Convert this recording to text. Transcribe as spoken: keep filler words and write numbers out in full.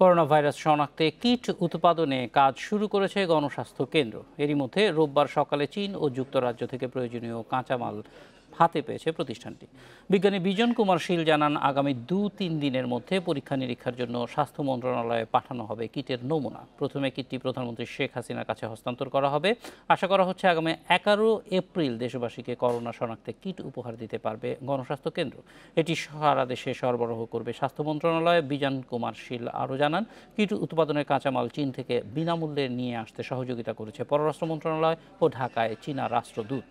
Corona virus শনাক্তে kit উৎপাদনে কাজ শুরু করেছে গণস্বাস্থ্য কেন্দ্র। এরই মধ্যে রোববার সকালে চীন ও যুক্তরাজ্য থেকে প্রয়োজনীয় কাঁচামাল হাতে পেয়েছে প্রতিষ্ঠানটি। বিজ্ঞানী বিজন কুমার শীল জানান, আগামী দু তিন দিনের মধ্যে পরীক্ষা নিরীক্ষার জন্য স্বাস্থ্য মন্ত্রণালয়ে পাঠানো হবে কিটের নমুনা। প্রথমে কিটটি প্রধানমন্ত্রী শেখ হাসিনার কাছে হস্তান্তর করা হবে। আশা করা হচ্ছে আগামী এগারো এপ্রিল দেশবাসীকে করোনা শনাক্তে কিট উপহার দিতে পারবে গণস্বাস্থ্য কেন্দ্র। এটি সারা দেশে সরবরাহ করবে স্বাস্থ্য মন্ত্রণালয়ে। বিজন কুমার শীল আরও জানান, কিট উৎপাদনের কাঁচামাল চীন থেকে বিনামূল্যে নিয়ে আসতে সহযোগিতা করেছে পররাষ্ট্র মন্ত্রণালয় ও ঢাকায় চীনা রাষ্ট্রদূত।